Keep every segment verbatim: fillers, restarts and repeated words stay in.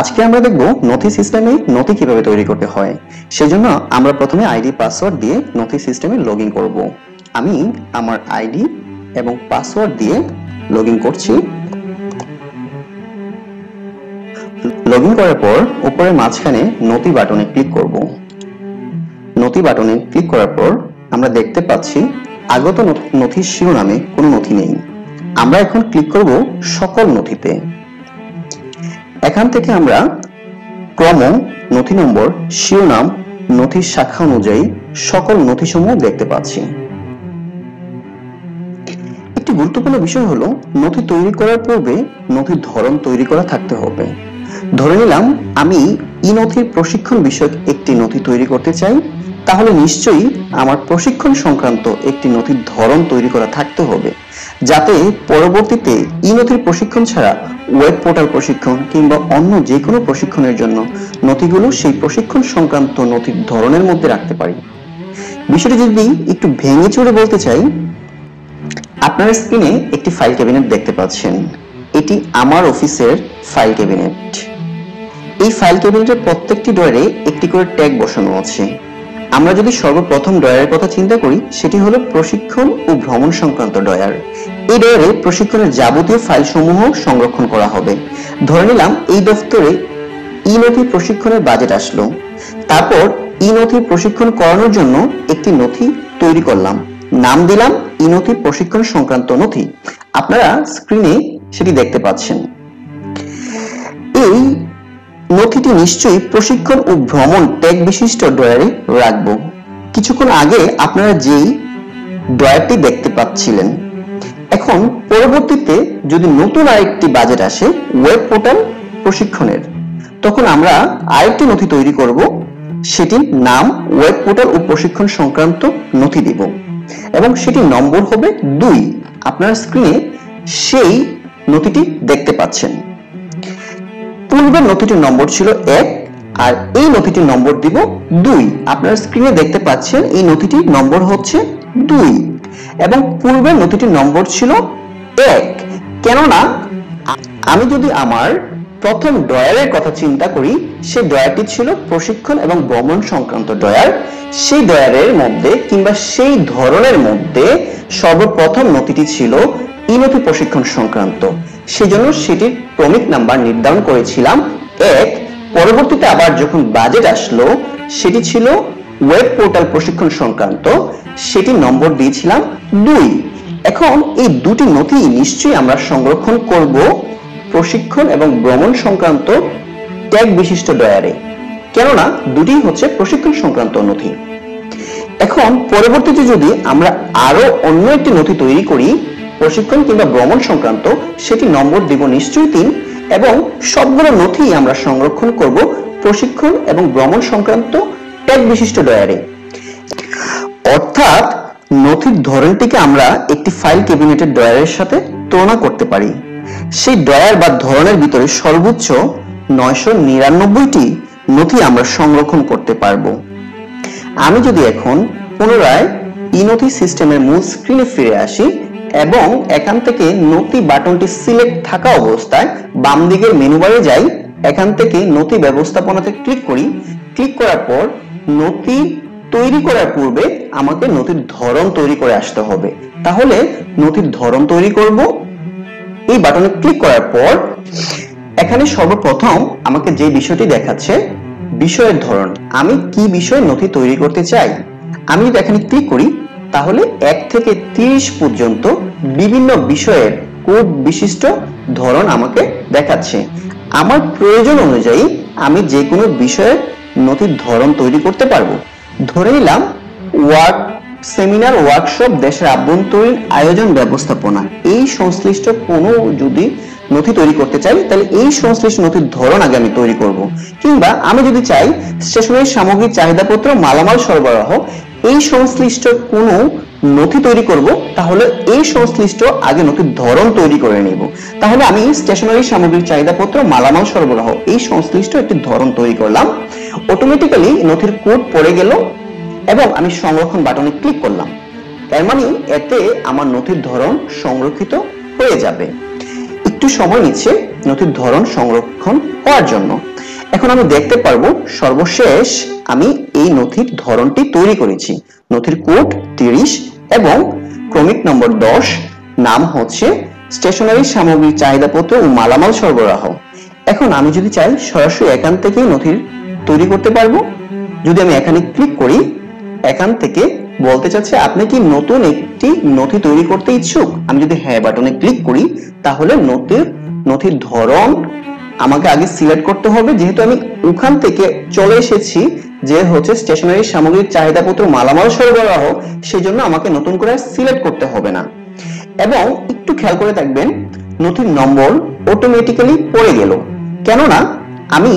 আজকে আমরা দেখব নথি সিস্টেমে নথি কিভাবে তৈরি করতে হয়। সেজন্য আমরা প্রথমে আইডি পাসওয়ার্ড দিয়ে নথি সিস্টেমে লগইন করব। আমি আমার আইডি এবং পাসওয়ার্ড দিয়ে লগইন করছি। লগইন করার পর উপরে মাঝখানে নথি বাটনে ক্লিক করব। নথি বাটনে ক্লিক করার পর আমরা দেখতে পাচ্ছি আগত নথির শিরোনামে কোনো নথি নেই। আমরা এখন ক্লিক করব সকল নথিতে। এখান থেকে আমরা ক্রম, নথি নম্বর, শিরোনাম, নথির শাখা অনুযায়ী সকল নথিসমূহ দেখতে পাচ্ছি। একটি গুরুত্বপূর্ণ বিষয় হলো নথি তৈরি করার পূর্বে নথির ধরন তৈরি করা থাকতে হবে। ধরে নিলাম আমি ই নথির প্রশিক্ষণ বিষয়ক একটি নথি তৈরি করতে চাই, তাহলে নিশ্চয়ই আমার প্রশিক্ষণ সংক্রান্ত একটি নথির ধরন তৈরি করা থাকতে হবে, যাতে পরবর্তীতে ই নথির প্রশিক্ষণ ছাড়া ওয়েব পোর্টাল প্রশিক্ষণ কিংবা অন্য যে কোনো প্রশিক্ষণের জন্য নথিগুলো সেই প্রশিক্ষণ সংক্রান্ত নথির ধরনের মধ্যে রাখতে পারি। বিষয়টি যদি একটু ভেঙে চড়ে বলতে চাই, আপনার স্ক্রিনে একটি ফাইল ক্যাবিনেট দেখতে পাচ্ছেন। এটি আমার অফিসের ফাইল ক্যাবিনেট। এই ফাইল ক্যাবিনেটের প্রত্যেকটি ড্রয়ারে একটি করে ট্যাগ বসানো আছে। আমরা যদি সর্বপ্রথম ড্রয়ারের কথা চিন্তা করি, সেটি হলো প্রশিক্ষণ ও ভ্রমণ সংক্রান্ত ড্রয়ার। এই ড্রয়ারে প্রশিক্ষণের যাবতীয় ফাইলসমূহ সংরক্ষণ করা হবে। ধরে নিলাম এই দপ্তরে ই নথি প্রশিক্ষণের বাজেট আসলো, তারপর ই নথি প্রশিক্ষণ করানোর জন্য একটি নথি তৈরি করলাম, নাম দিলাম ই নথি প্রশিক্ষণ সংক্রান্ত নথি। আপনারা স্ক্রিনে সেটি দেখতে পাচ্ছেন। এই নথিটি নিশ্চয়ই প্রশিক্ষণ ও ভ্রমণ ট্যাগ বিশিষ্ট ড্রয়ারে রাখব। কিছুক্ষণ আগে আপনারা যেই ড্রয়ারটি দেখতে পাচ্ছিলেন, এখন পরবর্তীতে যদি নতুন আরেকটি বাজেট আসে ওয়েব পোর্টাল প্রশিক্ষণের, তখন আমরা আরেকটি নথি তৈরি করব, সেটির নাম ওয়েব পোর্টাল ও প্রশিক্ষণ সংক্রান্ত নথি দিব এবং সেটির নম্বর হবে দুই। আপনার স্ক্রিনে সেই নথিটি দেখতে পাচ্ছেন। পূর্বের নথিটির নম্বর ছিল এক, আর এই নথিটির নম্বর দিব দুই। আপনার স্ক্রিনে দেখতে পাচ্ছেন এই নথিটির নম্বর হচ্ছে দুই এবং পূর্বের নথিটির নম্বর ছিল এক। কেননা আমি যদি আমার প্রথম ড্রয়ারের কথা চিন্তা করি, সেই ড্রয়ারটি ছিল প্রশিক্ষণ এবং ভ্রমণ সংক্রান্ত ড্রয়ার। সেই ড্রয়ারের মধ্যে কিংবা সেই ধরনের মধ্যে সর্বপ্রথম নথিটি ছিল ই নথি প্রশিক্ষণ সংক্রান্ত। সেজন্য সেটির ক্রমিক নাম্বার নির্ধারণ করেছিলাম এক। পরবর্তীতে আবার যখন বাজেট আসলো, সেটি ছিল ওয়েব পোর্টাল প্রশিক্ষণ সংক্রান্ত, সেটি নম্বর দিয়েছিলাম দুই। এখন এই দুটি নথি নিশ্চয়ই আমরা সংরক্ষণ করব প্রশিক্ষণ এবং ভ্রমণ সংক্রান্ত ট্যাগ বিশিষ্ট ড্রয়ারে, কেননা দুটি হচ্ছে প্রশিক্ষণ সংক্রান্ত নথি। এখন পরবর্তীতে যদি আমরা আরো অন্য একটি নথি তৈরি করি প্রশিক্ষণ কিংবা ভ্রমণ সংক্রান্ত, সেটি নম্বর দিব নিশ্চয়ই তিন এবং সবগুলো নথি আমরা সংরক্ষণ করব প্রশিক্ষণ এবং ভ্রমণ সংক্রান্ত ট্যাগ বিশিষ্ট ড্রয়ারে। অর্থাৎ নথির ধরনটিকে আমরা একটি ফাইল ক্যাবিনেটের ড্রয়ারের সাথে তুলনা করতে পারি। সেই ড্রয়ার বা ধরনের ভিতরে সর্বোচ্চ নয়শো নিরানব্বইটি নথি আমরা সংরক্ষণ করতে পারব। আমি যদি এখন পুনরায় ই নথি সিস্টেমের মূল স্ক্রিনে ফিরে আসি এবং এখান থেকে নথি বাটনটি সিলেক্ট থাকা অবস্থায় বাম দিকের মেনু বারে যাই, এখান থেকে নথি ব্যবস্থাপনাতে ক্লিক করি। ক্লিক করার পর নথি তৈরি করার পূর্বে আমাকে নথির ধরন তৈরি করে আসতে হবে। তাহলে নথির ধরন তৈরি করব। এই বাটনে ক্লিক করার পর এখানে সর্বপ্রথম আমাকে যে বিষয়টি দেখাচ্ছে বিষয়ের ধরন, আমি কি বিষয়ে নথি তৈরি করতে চাই। আমি যদি এখানে ক্লিক করি, তাহলে এক থেকে ত্রিশ পর্যন্ত বিভিন্ন বিষয়ের কোড বিশিষ্ট ধরন আমাকে দেখাচ্ছে। আমার প্রয়োজন অনুযায়ী আমি যে কোনো বিষয়ের নথির ধরন তৈরি করতে পারবো। ধরে নিলাম ওয়ার্ক, সেমিনার, ওয়ার্কশপ, দেশের আভ্যন্তরীণ আয়োজন ব্যবস্থাপনা, এই সংশ্লিষ্ট কোনো যদি নথি তৈরি করতে চাই, তাহলে এই সংশ্লিষ্ট নথির ধরন আগে আমি তৈরি করব। কিংবা আমি যদি চাই স্টেশনারি সামগ্রী, চাহিদাপত্র, মালামাল সরবরাহ, এই সংশ্লিষ্ট কোনো নথি তৈরি করব, তাহলে এই সংশ্লিষ্ট আগে নথির ধরন তৈরি করে নেব। তাহলে আমি স্টেশনারি সামগ্রীর চাহিদাপত্র, মালামাল সরবরাহ, এই সংশ্লিষ্ট একটি ধরন তৈরি করলাম। অটোমেটিক্যালি নথির কোড পড়ে গেল এবং আমি সংরক্ষণ বাটনে ক্লিক করলাম। তার মানে এতে আমার নথির ধরন সংরক্ষিত হয়ে যাবে। একটু সময় নিচ্ছে নথির ধরন সংরক্ষণ করার জন্য। এখন আমি দেখতে পারবো সর্বশেষ আমি এই নথির ধরনটি তৈরি করেছি। নথির কোড তিরিশ এবং ক্রমিক নম্বর দশ, নাম হচ্ছে স্টেশনারি সামগ্রী চাহিদাপত্র ও মালামাল সরবরাহ। এখন আমি যদি চাই সরাসরি এখান থেকে নথির তৈরি করতে পারবো। যদি আমি এখানে ক্লিক করি, এখান থেকে বলতে চাচ্ছে আপনি কি নতুন একটি নথি তৈরি করতে ইচ্ছুক। আমি যদি হ্যাঁ বাটনে ক্লিক করি তাহলে নথির নথির ধরন আমাকে আগে সিলেক্ট করতে হবে, যেহেতু আমি ওখান থেকে চলে এসেছি যে হচ্ছে স্টেশনারি সামগ্রীর চাহিদাপত্র মালামাল সরবরাহ, সেই জন্য আমাকে নতুন করে সিলেক্ট করতে হবে না। এবং একটু খেয়াল করে দেখবেন নথির নম্বর অটোমেটিক্যালি পড়ে গেল, কেননা আমি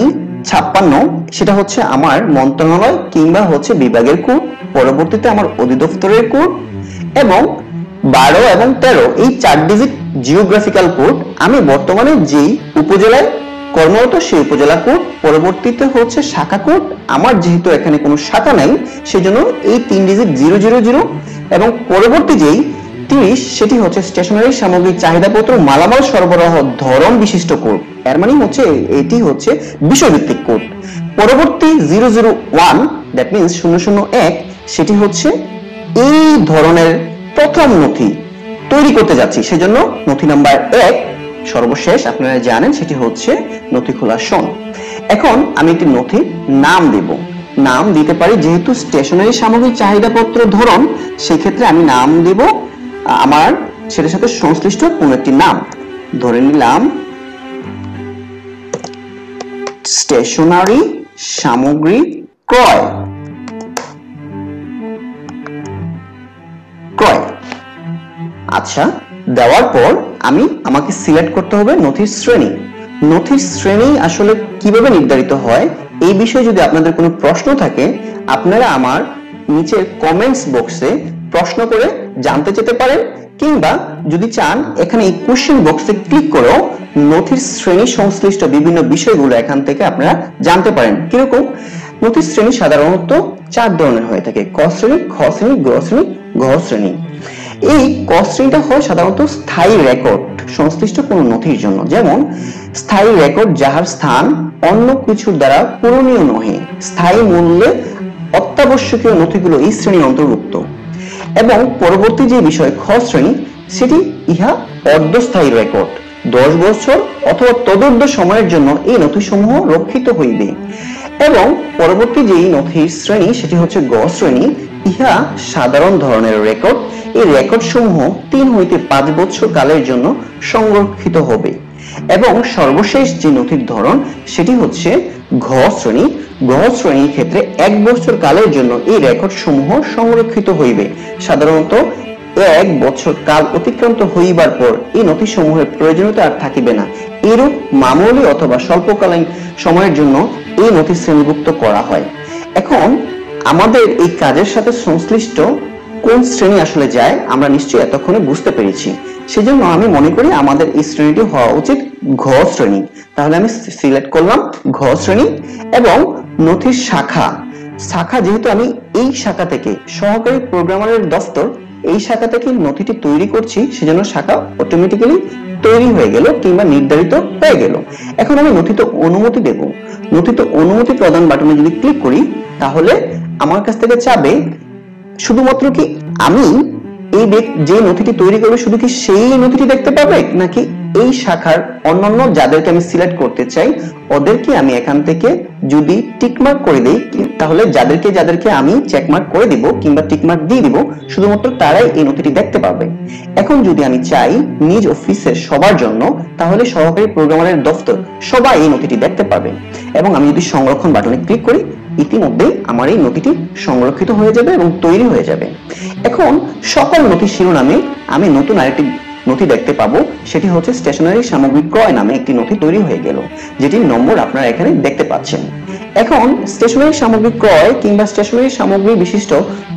ছাপ্পান্ন সেটা হচ্ছে আমার মন্ত্রণালয় কিংবা হচ্ছে বিভাগের কোড, পরবর্তীতে আমার অধিদপ্তরের কোড, এবং বারো এবং তেরো এই চার ডিজিট জিওগ্রাফিক্যাল কোড। আমি বর্তমানে যেই উপজেলায় কর্মরত সেই উপজেলা কোড, পরবর্তীতে হচ্ছে শাখা কোড। আমার যেহেতু এখানে কোনো শাখা নাই সেজন্য এই তিন ডিজিট জিরো জিরো জিরো এবং পরবর্তী যেই তিরিশ সেটি হচ্ছে স্টেশনারি সামগ্রীর চাহিদাপত্র মালামাল সরবরাহ ধরন বিশিষ্ট কোড, এর মানে হচ্ছে এটি হচ্ছে বিষয়ভিত্তিক কোড। পরবর্তী zero zero one that means শূন্য শূন্য এক সেটি হচ্ছে এই ধরনের প্রথম নথি তৈরি করতে যাচ্ছি, সেজন্য নথি নাম্বার এক। সর্বশেষ আপনারা জানেন সেটি হচ্ছে নথি খোলা সন। এখন আমি একটি নথির নাম দেব, নাম দিতে পারি যেহেতু স্টেশনারি সামগ্রী চাহিদাপত্র ধরন, সেক্ষেত্রে আমি নাম দেব আমার সেটার সাথে সংশ্লিষ্ট কোন একটি নাম। ধরে নিলাম স্টেশনারি সামগ্রী ক্রয় ক্রয় আচ্ছা, দেওয়ার পর আমি আমাকে সিলেক্ট করতে হবে নথির শ্রেণী। নথির শ্রেণী আসলে কিভাবে নির্ধারিত হয় এই বিষয়ে যদি আপনাদের কোনো প্রশ্ন থাকে আপনারা আমার নিচের কমেন্টস বক্সে প্রশ্ন করে জানতে যেতে পারেন, কিংবা যদি চান এখানে এই কোশ্চেন বক্সে ক্লিক করেও নথির শ্রেণী সংশ্লিষ্ট বিভিন্ন বিষয়গুলো এখান থেকে আপনারা জানতে পারেন। কিরকম নথির শ্রেণী সাধারণত চার ধরনের হয়ে থাকে, ক শ্রেণী, খ শ্রেণী, গ শ্রেণী, ঘ শ্রেণী। এই ক শ্রেণীটা হয় সাধারণত স্থায়ী রেকর্ড সংশ্লিষ্ট কোনো নথির জন্য, যেমন স্থায়ী রেকর্ড যাহার স্থান অন্য কিছুর দ্বারা পূরণীয় নহে, স্থায়ী মূল্যে অত্যাবশ্যকীয় নথিগুলো এই শ্রেণীর অন্তর্ভুক্ত। এবং পরবর্তী যে বিষয় খ শ্রেণী সেটি ইহা অর্ধস্থায়ী রেকর্ড, দশ বছর অথবা তদর্ধ সময়ের জন্য এই নথিসমূহ রক্ষিত হইবে। এবং পরবর্তী যে নথির শ্রেণী সেটি হচ্ছে গ শ্রেণী, ইহা সাধারণ ধরনের রেকর্ড, এই রেকর্ড সমূহ তিন হইতে পাঁচ বছর কালের জন্য সংরক্ষিত হবে। এবং সর্বশেষ যে নথির ধরন সেটি হচ্ছে ঘ শ্রেণী, ঘ শ্রেণীর ক্ষেত্রে এক বছর কালের জন্য এই রেকর্ড সমূহ সংরক্ষিত হইবে। সাধারণত এক বছর কাল অতিক্রান্ত হইবার পর এই নথি সমূহের প্রয়োজনীয়তা আর থাকিবে না, এরূপ মামুলি অথবা স্বল্পকালীন সময়ের জন্য এই নথি শ্রেণীভুক্ত করা হয়। এখন আমাদের এই কাজের সাথে সংশ্লিষ্ট কোন শ্রেণী আসলে যায় আমরা নিশ্চয়ই এতক্ষণে বুঝতে পেরেছি, সেজন্য আমি মনে করি আমাদের এই শ্রেণীটি হওয়া উচিত ঘ শ্রেণী। তাহলে আমি সিলেক্ট করলাম ঘ শ্রেণী। এবং নথির শাখা, শাখা যেহেতু আমি এই শাখা থেকে সহকারী প্রোগ্রামারের দপ্তর এই শাখা থেকে নথিটি তৈরি করছি, সেজন্য শাখা অটোমেটিক্যালি তৈরি হয়ে গেল কিংবা নির্ধারিত হয়ে গেল। এখন আমি নথিতে অনুমতি দেব, নথিতে অনুমতি প্রদান বাটনে যদি ক্লিক করি তাহলে আমার কাছ থেকে চাবে শুধুমাত্র কি আমি এই যে নথিটি তৈরি করবে শুধু কি সেই নথিটি দেখতে পাবে, নাকি এই শাখার অন্যান্য যাদেরকে আমি সিলেক্ট করতে চাই ওদেরকে আমি এখান থেকে যদি টিকমার্ক করে দেই তাহলে যাদেরকে যাদেরকে আমি চেকমার্ক করে দিব কিংবা টিকমার্ক দিয়ে দিব শুধুমাত্র তারাই এই নথিটি দেখতে পাবে। এখন যদি আমি চাই নিজ অফিসে সবার জন্য তাহলে সহকারী প্রোগ্রামারের দপ্তর সবাই এই নথিটি দেখতে পাবে। এবং আমি যদি সংরক্ষণ বাটনে ক্লিক করি ইতিমধ্যেই আমার এই নথিটি সংরক্ষিত হয়ে যাবে এবং তৈরি হয়ে যাবে। এখন সকল নথি শিরোনামে আমি নতুন আরেকটি নথি দেখতে পাবো, সেটি হচ্ছে স্টেশনারি সামগ্রী ক্রয় নামে একটি নথি তৈরি হয়ে গেল, যেটির নম্বর আপনারা এখানে দেখতে পাচ্ছেন। এখন স্টেশনারি সামগ্রী ক্রয় কিংবা স্টেশনারি সামগ্রী বিশিষ্ট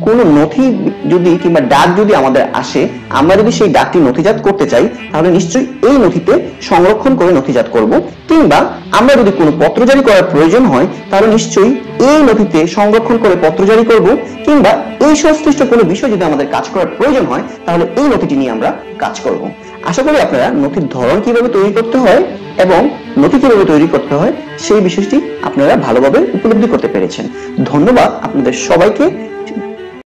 কোনো নথি যদি কিংবা ডাক যদি আমাদের আসে, আমরা যদি সেই ডাকটি নথিজাত করতে চাই তাহলে নিশ্চয়ই এই নথিতে সংরক্ষণ করে নথিজাত করব, কিংবা আমরা যদি কোনো পত্র জারি করার প্রয়োজন হয় তাহলে নিশ্চয়ই এই নথিতে সংরক্ষণ করে পত্র জারি করব, কিংবা এই সংশ্লিষ্ট কোনো বিষয় যদি আমাদের কাজ করার প্রয়োজন হয় তাহলে এই নথিটি নিয়ে আমরা কাজ করব। आशा करी आपनारा नथिर धरण किभाबे तैरि करते हैं एवं नथि किभाबे तैरि करते हैं सेई विषयटी आपनारा भालोभाबे उपलब्धि करते पेरेछेन। धन्यवाद आपनादेर सबाइके।